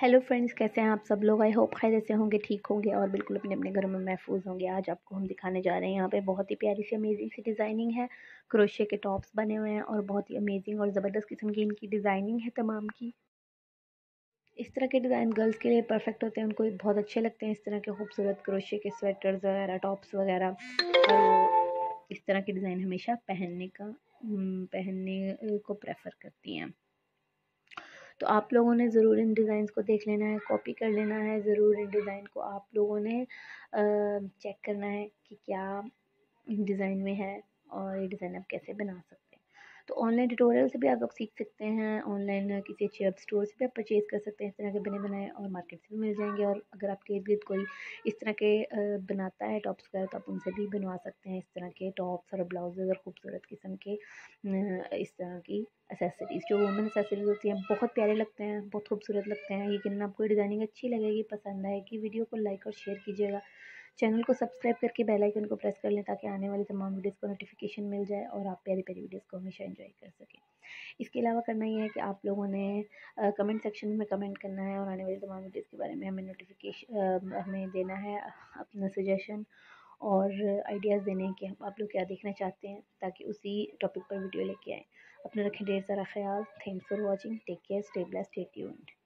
Hello friends, कैसे हैं आप सब लोग। आई होप खैर से होंगे, ठीक होंगे और बिल्कुल अपने अपने घरों में महफूज होंगे। आज आपको हम दिखाने जा रहे हैं, यहाँ पे बहुत ही प्यारी सी अमेजिंग सी डिज़ाइनिंग है। क्रोशे के टॉप्स बने हुए हैं और बहुत ही अमेजिंग और ज़बरदस्त किस्म की इनकी डिज़ाइनिंग है तमाम की। इस तरह के डिज़ाइन गर्ल्स के लिए परफेक्ट होते हैं, उनको बहुत अच्छे लगते हैं। इस तरह के खूबसूरत क्रोशे के स्वेटर्स वगैरह, टॉप्स वगैरह, और इस तरह के डिज़ाइन हमेशा पहनने को प्रेफर करती हैं। तो आप लोगों ने ज़रूर इन डिज़ाइंस को देख लेना है, कॉपी कर लेना है। ज़रूर इन डिज़ाइन को आप लोगों ने चेक करना है कि क्या इन डिज़ाइन में है और ये डिज़ाइन आप कैसे बना सकते हैं। तो ऑनलाइन ट्यूटोरियल से भी आप लोग सीख सकते हैं, ऑनलाइन किसी अच्छे ऐप स्टोर से भी आप परचेज़ कर सकते हैं। इस तरह के बने बनाए और मार्केट से भी मिल जाएंगे। और अगर आपके इर्द गिर्द कोई इस तरह के बनाता है टॉप्स वगैरह, तो आप उनसे भी बनवा सकते हैं इस तरह के टॉप्स और ब्लाउजेज और ख़ूबसूरत किस्म के इस तरह की एक्सेसरीज़, जो वुमेन एक्सेसरीज़ होती हैं। बहुत प्यारे लगते हैं, बहुत खूबसूरत लगते हैं। यकीनन आपको डिज़ाइनिंग अच्छी लगेगी, पसंद आएगी। वीडियो को लाइक और शेयर कीजिएगा, चैनल को सब्सक्राइब करके बेल आइकन को प्रेस कर लें ताकि आने वाली तमाम वीडियोस को नोटिफिकेशन मिल जाए और आप प्यारी प्यारी वीडियोस को हमेशा एंजॉय कर सकें। इसके अलावा करना ये है कि आप लोगों ने कमेंट सेक्शन में कमेंट करना है और आने वाली तमाम वीडियोस के बारे में हमें हमें देना है अपना सजेशन और आइडियाज़ देने के आप लोग क्या देखना चाहते हैं, ताकि उसी टॉपिक पर वीडियो लेके आएँ। अपना रखें ढेर सारा ख्याल। Thanks for watching, take care, stay blessed, stay tuned.